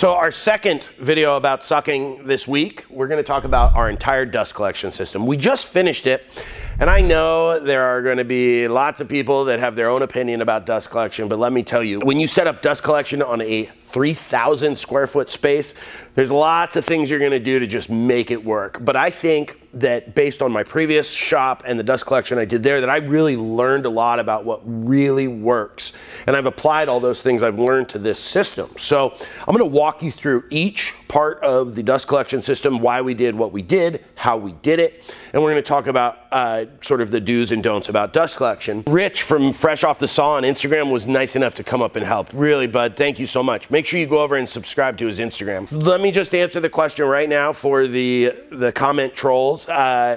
So our second video about sucking this week, we're going to talk about our entire dust collection system. We just finished it, and I know there are going to be lots of people that have their own opinion about dust collection, but let me tell you, when you set up dust collection on a 3,000 square foot space, there's lots of things you're going to do to just make it work. But I think that based on my previous shop and the dust collection I did there, that I really learned a lot about what really works. And I've applied all those things I've learned to this system. So I'm gonna walk you through each part of the dust collection system, why we did what we did, how we did it. And we're gonna talk about sort of the do's and don'ts about dust collection. Rich from Fresh Off The Saw on Instagram was nice enough to come up and help. Really, bud, thank you so much. Make sure you go over and subscribe to his Instagram. Let me just answer the question right now for the comment trolls. I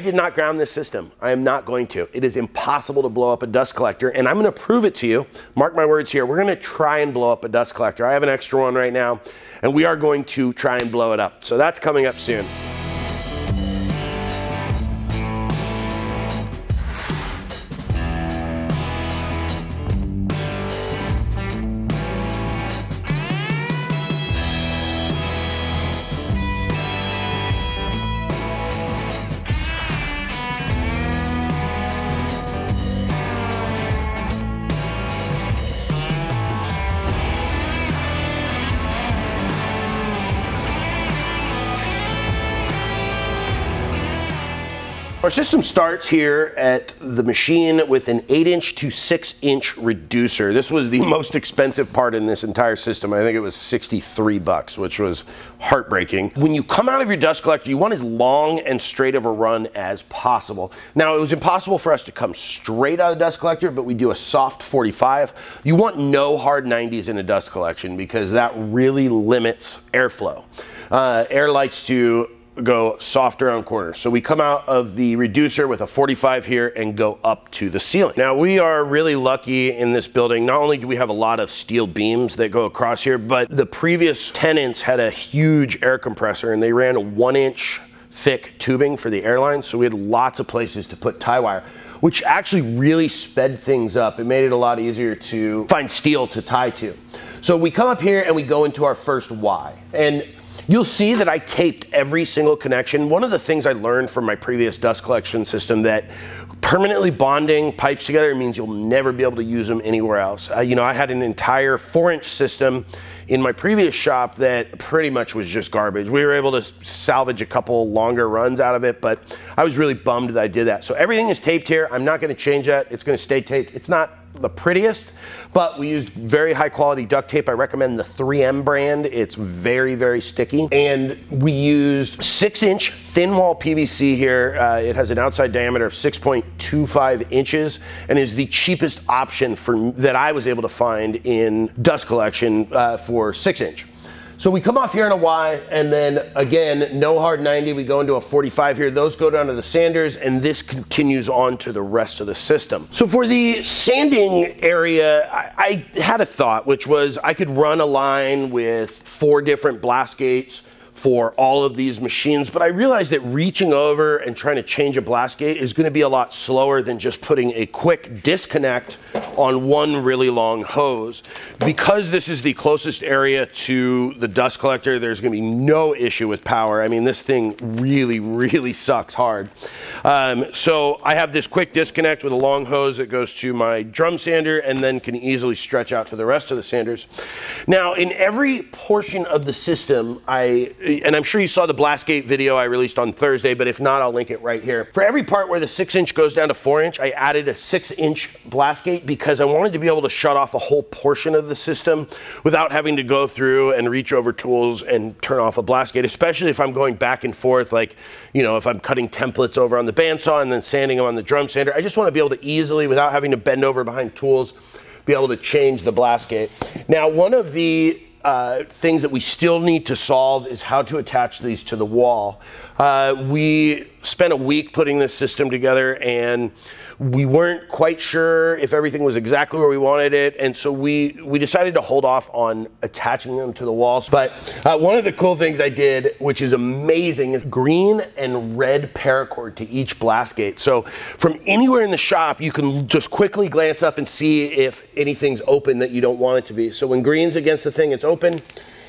did not ground this system. I am not going to. It is impossible to blow up a dust collector, and I'm going to prove it to you. Mark my words here. We're going to try and blow up a dust collector. I have an extra one right now, and we are going to try and blow it up. So that's coming up soon. Our system starts here at the machine with an 8-inch to 6-inch reducer. This was the most expensive part in this entire system. I think it was 63 bucks, which was heartbreaking. When you come out of your dust collector, you want as long and straight of a run as possible. Now, it was impossible for us to come straight out of the dust collector, but we do a soft 45. You want no hard 90s in a dust collection because that really limits airflow. Air likes to go soft around corners. So we come out of the reducer with a 45 here and go up to the ceiling. Now we are really lucky in this building. Not only do we have a lot of steel beams that go across here, but the previous tenants had a huge air compressor and they ran a 1-inch thick tubing for the airline. So we had lots of places to put tie wire, which actually really sped things up. It made it a lot easier to find steel to tie to. So we come up here and we go into our first Y. And you'll see that I taped every single connection. One of the things I learned from my previous dust collection system that permanently bonding pipes together means you'll never be able to use them anywhere else. You know, I had an entire 4-inch system in my previous shop that pretty much was just garbage. We were able to salvage a couple longer runs out of it, but I was really bummed that I did that. So everything is taped here. I'm not gonna change that. It's gonna stay taped. It's not the prettiest, but we used very high quality duct tape. I recommend the 3M brand. It's very, very sticky. And we used 6-inch thin wall PVC here. It has an outside diameter of 6.25 inches and is the cheapest option that I was able to find in dust collection for 6-inch. So we come off here in a Y, and then again, no hard 90, we go into a 45 here. Those go down to the sanders, and this continues on to the rest of the system. So for the sanding area, I had a thought, which was I could run a line with 4 different blast gates for all of these machines, but I realized that reaching over and trying to change a blast gate is gonna be a lot slower than just putting a quick disconnect on one really long hose. Because this is the closest area to the dust collector, there's gonna be no issue with power. I mean, this thing really, really sucks hard. So I have this quick disconnect with a long hose that goes to my drum sander and then can easily stretch out to the rest of the sanders. Now, in every portion of the system, and I'm sure you saw the blast gate video I released on Thursday, but if not, I'll link it right here. For every part where the 6-inch goes down to 4-inch, I added a 6-inch blast gate because I wanted to be able to shut off a whole portion of the system without having to go through and reach over tools and turn off a blast gate, especially if I'm going back and forth, like, you know, if I'm cutting templates over on the bandsaw and then sanding them on the drum sander. I just want to be able to easily, without having to bend over behind tools, be able to change the blast gate. Now, one of the things that we still need to solve is how to attach these to the wall. We spent a week putting this system together and we weren't quite sure if everything was exactly where we wanted it, and so we decided to hold off on attaching them to the walls. But one of the cool things I did, which is amazing, is green and red paracord to each blast gate. So from anywhere in the shop, you can just quickly glance up and see if anything's open that you don't want it to be. So when green's against the thing, it's open.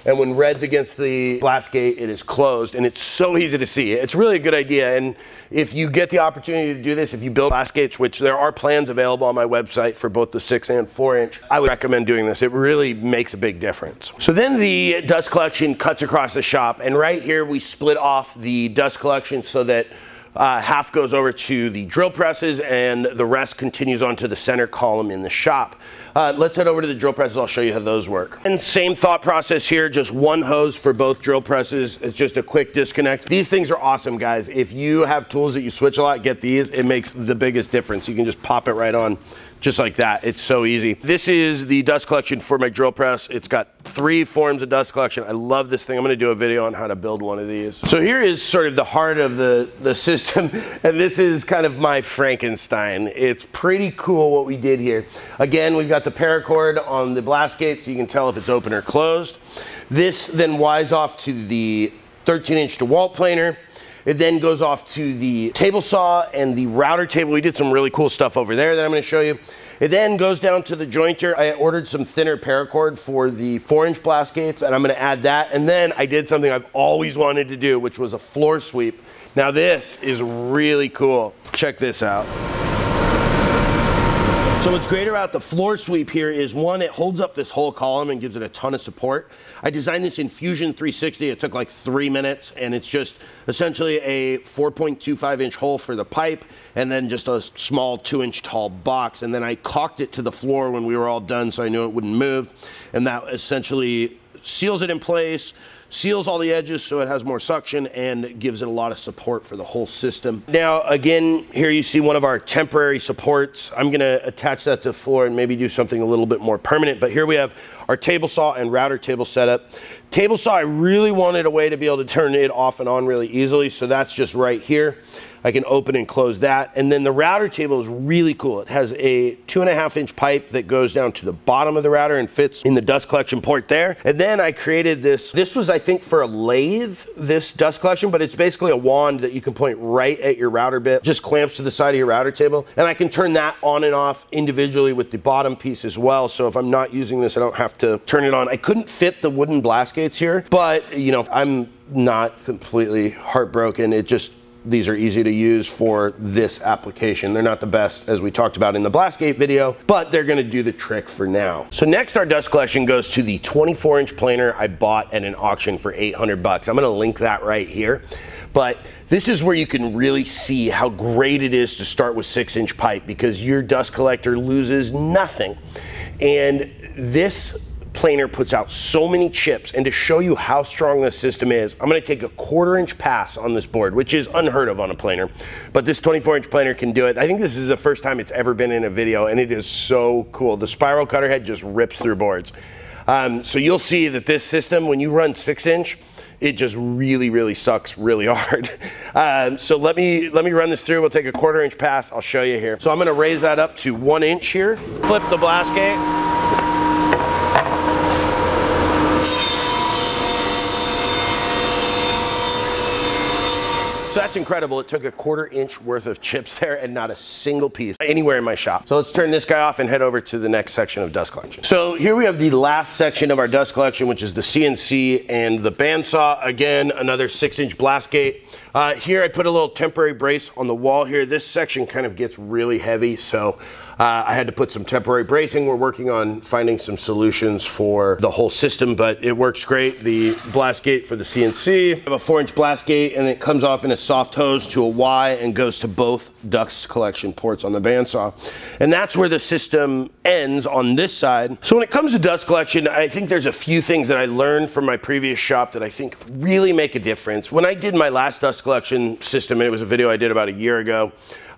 and when red's against the blast gate, it is closed, and it's so easy to see. It's really a good idea, and if you get the opportunity to do this, if you build blast gates, which there are plans available on my website for both the 6- and 4-inch, I would recommend doing this. It really makes a big difference. So then the dust collection cuts across the shop, and right here we split off the dust collection so that half goes over to the drill presses and the rest continues on to the center column in the shop. Let's head over to the drill presses. I'll show you how those work. And same thought process here, just one hose for both drill presses. It's just a quick disconnect. These things are awesome, guys. If you have tools that you switch a lot, get these. It makes the biggest difference. You can just pop it right on just like that. It's so easy. This is the dust collection for my drill press. It's got three forms of dust collection. I love this thing. I'm gonna do a video on how to build one of these. So here is sort of the heart of the system, and this is kind of my Frankenstein. It's pretty cool what we did here. Again, we've got the paracord on the blast gate so you can tell if it's open or closed. This then wires off to the 13-inch DeWalt planer. It then goes off to the table saw and the router table. We did some really cool stuff over there that I'm going to show you. It then goes down to the jointer. I ordered some thinner paracord for the 4-inch blast gates, and I'm going to add that. And then I did something I've always wanted to do, which was a floor sweep. Now this is really cool. Check this out. So what's great about the floor sweep here is, one, it holds up this whole column and gives it a ton of support. I designed this in Fusion 360. It took like 3 minutes, and it's just essentially a 4.25-inch hole for the pipe and then just a small 2-inch tall box. And then I caulked it to the floor when we were all done so I knew it wouldn't move, and that essentially seals it in place, seals all the edges so it has more suction, and gives it a lot of support for the whole system. Now again, here you see one of our temporary supports. I'm gonna attach that to the floor and maybe do something a little bit more permanent, but here we have our table saw and router table setup. Table saw, I really wanted a way to be able to turn it off and on really easily, so that's just right here. I can open and close that. And then the router table is really cool. It has a 2.5-inch pipe that goes down to the bottom of the router and fits in the dust collection port there. And then I created this. This was, I think, for a lathe, this dust collection, but it's basically a wand that you can point right at your router bit. Just clamps to the side of your router table. And I can turn that on and off individually with the bottom piece as well. So if I'm not using this, I don't have to turn it on. I couldn't fit the wooden blast gates here, but you know, I'm not completely heartbroken. It just, these are easy to use for this application. They're not the best, as we talked about in the blast gate video, but they're gonna do the trick for now. So next, our dust collection goes to the 24-inch planer I bought at an auction for 800 bucks. I'm gonna link that right here. But this is where you can really see how great it is to start with 6-inch pipe, because your dust collector loses nothing. And this planer puts out so many chips, and to show you how strong this system is, I'm going to take a 1/4-inch pass on this board, which is unheard of on a planer, but this 24-inch planer can do it. I think this is the first time it's ever been in a video, and it is so cool. The spiral cutter head just rips through boards. So you'll see that this system, when you run 6-inch, it just really sucks really hard. So let me run this through. We'll take a 1/4-inch pass. I'll show you here. So I'm going to raise that up to 1 inch here, flip the blast gate. So that's incredible. It took a 1/4-inch worth of chips there, and not a single piece anywhere in my shop. So let's turn this guy off and head over to the next section of dust collection. So here we have the last section of our dust collection, which is the CNC and the bandsaw. Again, another 6-inch blast gate. Here I put a little temporary brace on the wall here. This section kind of gets really heavy, so I had to put some temporary bracing. We're working on finding some solutions for the whole system, but it works great. The blast gate for the CNC, I have a 4-inch blast gate, and it comes off in a soft hose to a Y and goes to both dust collection ports on the bandsaw. And that's where the system ends on this side. So when it comes to dust collection, I think there's a few things that I learned from my previous shop that I think really make a difference. When I did my last dust collection system, and it was a video I did about a year ago,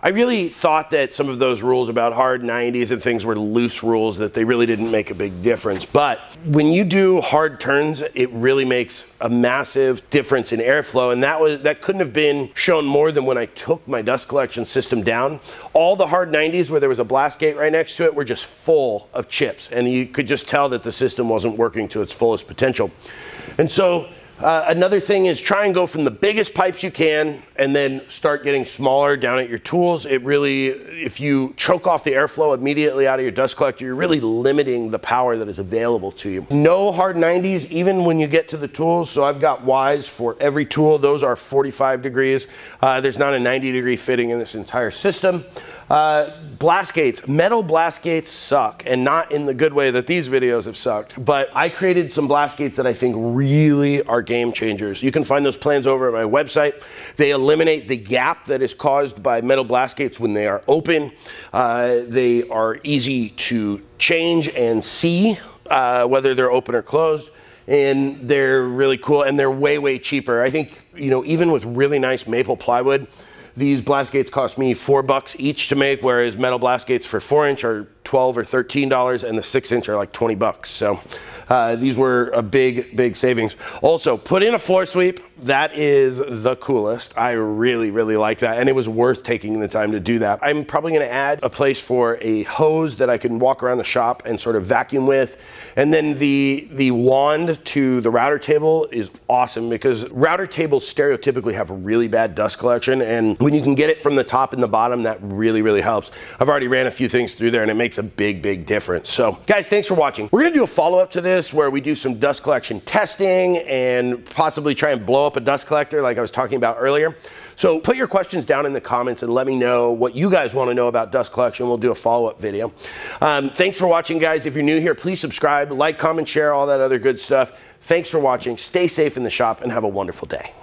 I really thought that some of those rules about hard 90s and things were loose rules, that they really didn't make a big difference. But when you do hard turns, it really makes a massive difference in airflow, and that couldn't have been shown more than when I took my dust collection system down. All the hard 90s where there was a blast gate right next to it were just full of chips, and you could just tell that the system wasn't working to its fullest potential. And so Another thing is try and go from the biggest pipes you can and then start getting smaller down at your tools. It really, if you choke off the airflow immediately out of your dust collector, you're really limiting the power that is available to you. No hard 90s, even when you get to the tools. So I've got Ys for every tool. Those are 45 degrees. There's not a 90-degree fitting in this entire system. Blast gates, metal blast gates suck, and not in the good way that these videos have sucked, but I created some blast gates that I think really are game changers. You can find those plans over at my website. They eliminate the gap that is caused by metal blast gates when they are open. They are easy to change and see whether they're open or closed, and they're really cool, and they're way, way cheaper. I think, you know, even with really nice maple plywood, these blast gates cost me $4 each to make, whereas metal blast gates for 4-inch are $12 or $13, and the 6-inch are like $20. So these were a big, big savings. Also, put in a floor sweep. That is the coolest. I really, really like that, and it was worth taking the time to do that. I'm probably gonna add a place for a hose that I can walk around the shop and sort of vacuum with. And then the wand to the router table is awesome, because router tables stereotypically have a really bad dust collection, and when you can get it from the top and the bottom, that really, really helps. I've already ran a few things through there, and it makes a big, big difference. So guys, thanks for watching. We're gonna do a follow-up to this where we do some dust collection testing and possibly try and blow up a dust collector like I was talking about earlier. So put your questions down in the comments and let me know what you guys want to know about dust collection. We'll do a follow-up video. Thanks for watching, guys. If you're new here, please subscribe, like, comment, share, all that other good stuff. Thanks for watching. Stay safe in the shop and have a wonderful day.